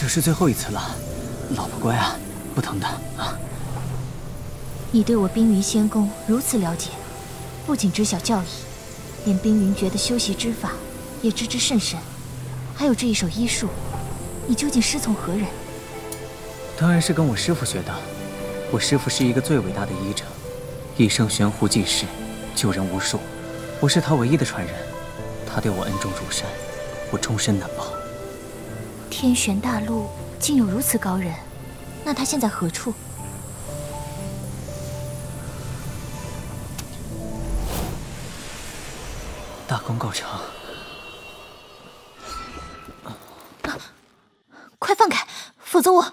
这是最后一次了，老婆乖啊，不疼的啊。你对我冰云仙宫如此了解，不仅知晓教义，连冰云诀的修习之法也知之甚深，还有这一手医术，你究竟师从何人？当然是跟我师父学的。我师父是一个最伟大的医者，一生悬壶济世，救人无数。我是他唯一的传人，他对我恩重如山，我终身难报。 天玄大陆竟有如此高人，那他现在何处？大功告成！啊！快放开，否则我……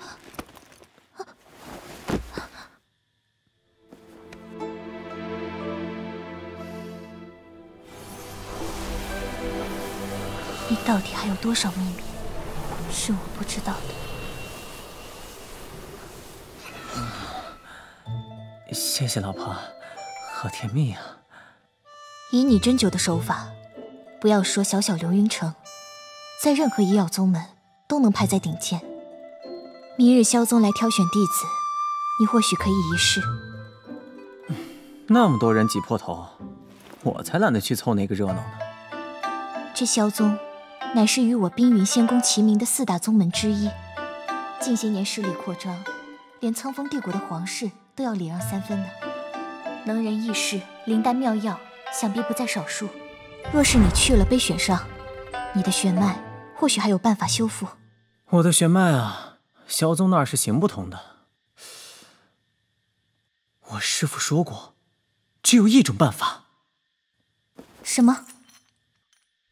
你到底还有多少秘密？ 是我不知道的。谢谢老婆，好甜蜜呀！以你针灸的手法，不要说小小流云城，在任何医药宗门都能排在顶尖。明日萧宗来挑选弟子，你或许可以一试。那么多人挤破头，我才懒得去凑那个热闹呢。这萧宗 乃是与我冰云仙宫齐名的四大宗门之一，近些年势力扩张，连苍风帝国的皇室都要礼让三分呢。能人异士、灵丹妙药，想必不在少数。若是你去了被选上，你的血脉或许还有办法修复。我的血脉啊，萧宗那儿是行不通的。我师父说过，只有一种办法。什么？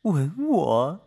吻我。